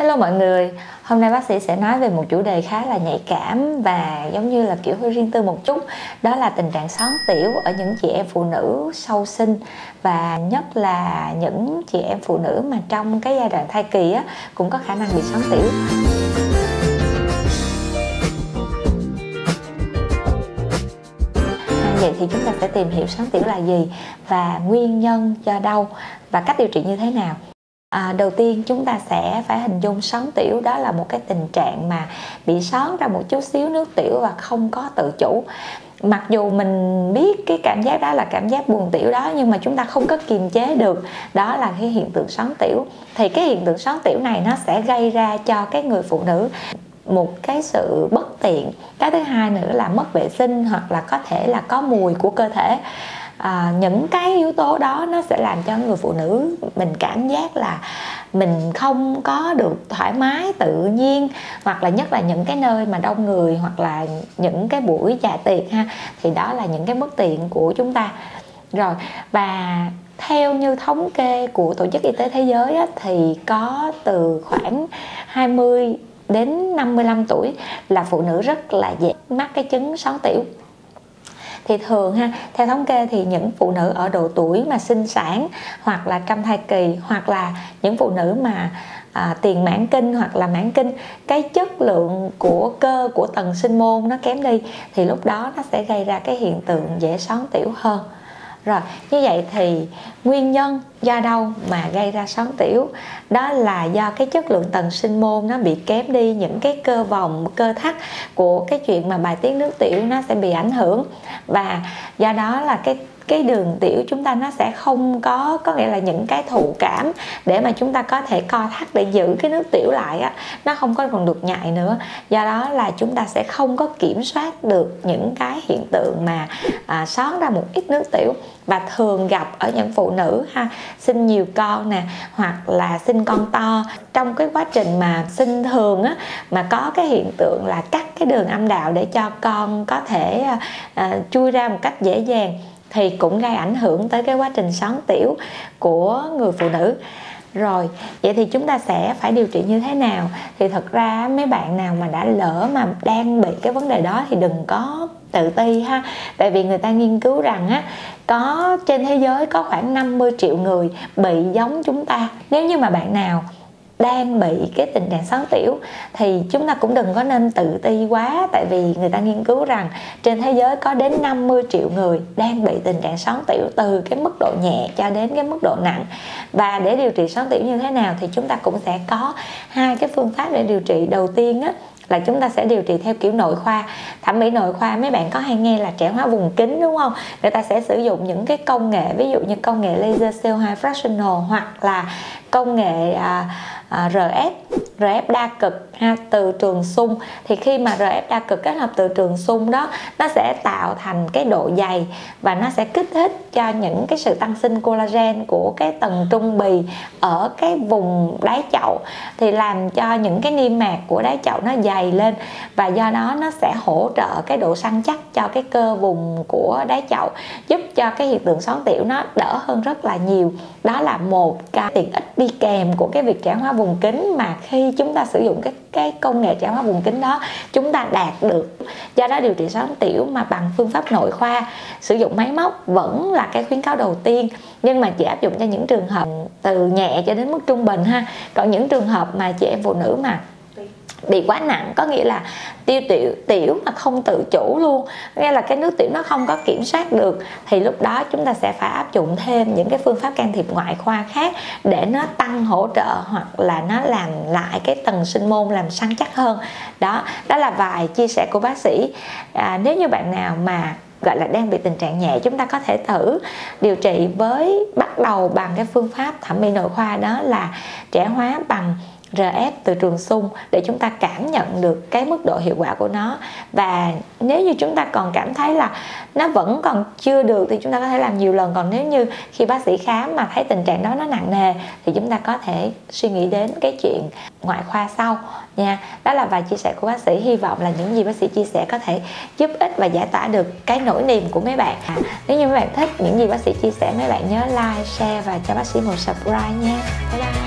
Hello mọi người, hôm nay bác sĩ sẽ nói về một chủ đề khá là nhạy cảm và giống như là kiểu hơi riêng tư một chút. Đó là tình trạng són tiểu ở những chị em phụ nữ sau sinh. Và nhất là những chị em phụ nữ mà trong cái giai đoạn thai kỳ á, cũng có khả năng bị són tiểu. Vậy thì chúng ta sẽ tìm hiểu són tiểu là gì và nguyên nhân do đâu và cách điều trị như thế nào. Đầu tiên chúng ta sẽ phải hình dung són tiểu đó là một cái tình trạng mà bị són ra một chút xíu nước tiểu và không có tự chủ. Mặc dù mình biết cái cảm giác đó là cảm giác buồn tiểu đó, nhưng mà chúng ta không có kiềm chế được. Đó là cái hiện tượng són tiểu. Thì cái hiện tượng són tiểu này nó sẽ gây ra cho cái người phụ nữ một cái sự bất tiện. Cái thứ hai nữa là mất vệ sinh hoặc là có thể là có mùi của cơ thể. Những cái yếu tố đó nó sẽ làm cho người phụ nữ mình cảm giác là mình không có được thoải mái tự nhiên, hoặc là nhất là những cái nơi mà đông người hoặc là những cái buổi dạ tiệc ha, thì đó là những cái bất tiện của chúng ta rồi. Và theo như thống kê của Tổ chức Y tế Thế giới á, thì có từ khoảng 20 đến 55 tuổi là phụ nữ rất là dễ mắc cái chứng són tiểu. Thì thường ha, theo thống kê thì những phụ nữ ở độ tuổi mà sinh sản hoặc là trong thai kỳ, hoặc là những phụ nữ mà tiền mãn kinh hoặc là mãn kinh, cái chất lượng của cơ của tầng sinh môn nó kém đi, thì lúc đó nó sẽ gây ra cái hiện tượng dễ són tiểu hơn. Rồi, như vậy thì nguyên nhân do đâu mà gây ra són tiểu? Đó là do cái chất lượng tầng sinh môn nó bị kém đi, những cái cơ vòng, cơ thắt của cái chuyện mà bài tiết nước tiểu nó sẽ bị ảnh hưởng. Và do đó là cái đường tiểu chúng ta nó sẽ không có nghĩa là những cái thụ cảm để mà chúng ta có thể co thắt để giữ cái nước tiểu lại á, nó không có còn được nhạy nữa. Do đó là chúng ta sẽ không có kiểm soát được những cái hiện tượng mà són ra một ít nước tiểu, và thường gặp ở những phụ nữ ha, sinh nhiều con nè, hoặc là sinh con to. Trong cái quá trình mà sinh thường á, mà có cái hiện tượng là cắt cái đường âm đạo để cho con có thể chui ra một cách dễ dàng, thì cũng gây ảnh hưởng tới cái quá trình són tiểu của người phụ nữ. Rồi, vậy thì chúng ta sẽ phải điều trị như thế nào? Thì thật ra mấy bạn nào mà đã lỡ mà đang bị cái vấn đề đó thì đừng có tự ti ha. Tại vì người ta nghiên cứu rằng á, có trên thế giới có khoảng 50 triệu người bị giống chúng ta. Nếu như mà bạn nào đang bị cái tình trạng són tiểu thì chúng ta cũng đừng có nên tự ti quá, tại vì người ta nghiên cứu rằng trên thế giới có đến 50 triệu người đang bị tình trạng són tiểu, từ cái mức độ nhẹ cho đến cái mức độ nặng. Và để điều trị són tiểu như thế nào thì chúng ta cũng sẽ có hai cái phương pháp để điều trị. Đầu tiên á, là chúng ta sẽ điều trị theo kiểu nội khoa, thẩm mỹ nội khoa. Mấy bạn có hay nghe là trẻ hóa vùng kín đúng không? Người ta sẽ sử dụng những cái công nghệ, ví dụ như công nghệ laser CO2 fractional hoặc là công nghệ RF đa cực ha, từ trường xung. Thì khi mà RF đa cực kết hợp từ trường xung đó, nó sẽ tạo thành cái độ dày và nó sẽ kích thích cho những cái sự tăng sinh collagen của cái tầng trung bì ở cái vùng đáy chậu, thì làm cho những cái niêm mạc của đáy chậu nó dày lên, và do đó nó sẽ hỗ trợ cái độ săn chắc cho cái cơ vùng của đáy chậu, giúp cho cái hiện tượng són tiểu nó đỡ hơn rất là nhiều. Đó là một cái tiện ích đi kèm của cái việc trẻ hóa vùng kín, mà khi chúng ta sử dụng cái công nghệ trẻ hóa vùng kín đó chúng ta đạt được. Do đó điều trị són tiểu mà bằng phương pháp nội khoa sử dụng máy móc vẫn là cái khuyến cáo đầu tiên, nhưng mà chỉ áp dụng cho những trường hợp từ nhẹ cho đến mức trung bình ha. Còn những trường hợp mà chị em phụ nữ mà bị quá nặng, có nghĩa là tiểu mà không tự chủ luôn, nghĩa là cái nước tiểu nó không có kiểm soát được, thì lúc đó chúng ta sẽ phải áp dụng thêm những cái phương pháp can thiệp ngoại khoa khác để nó tăng hỗ trợ hoặc là nó làm lại cái tầng sinh môn, làm săn chắc hơn. Đó là vài chia sẻ của bác sĩ. Nếu như bạn nào mà gọi là đang bị tình trạng nhẹ, chúng ta có thể thử điều trị với, bắt đầu bằng cái phương pháp thẩm mỹ nội khoa, đó là trẻ hóa bằng RF từ trường xung, để chúng ta cảm nhận được cái mức độ hiệu quả của nó. Và nếu như chúng ta còn cảm thấy là nó vẫn còn chưa được thì chúng ta có thể làm nhiều lần. Còn nếu như khi bác sĩ khám mà thấy tình trạng đó nó nặng nề thì chúng ta có thể suy nghĩ đến cái chuyện ngoại khoa sau nha. Đó là vài chia sẻ của bác sĩ. Hy vọng là những gì bác sĩ chia sẻ có thể giúp ích và giải tỏa được cái nỗi niềm của mấy bạn. Nếu như mấy bạn thích những gì bác sĩ chia sẻ, mấy bạn nhớ like, share và cho bác sĩ một subscribe nha. Bye bye.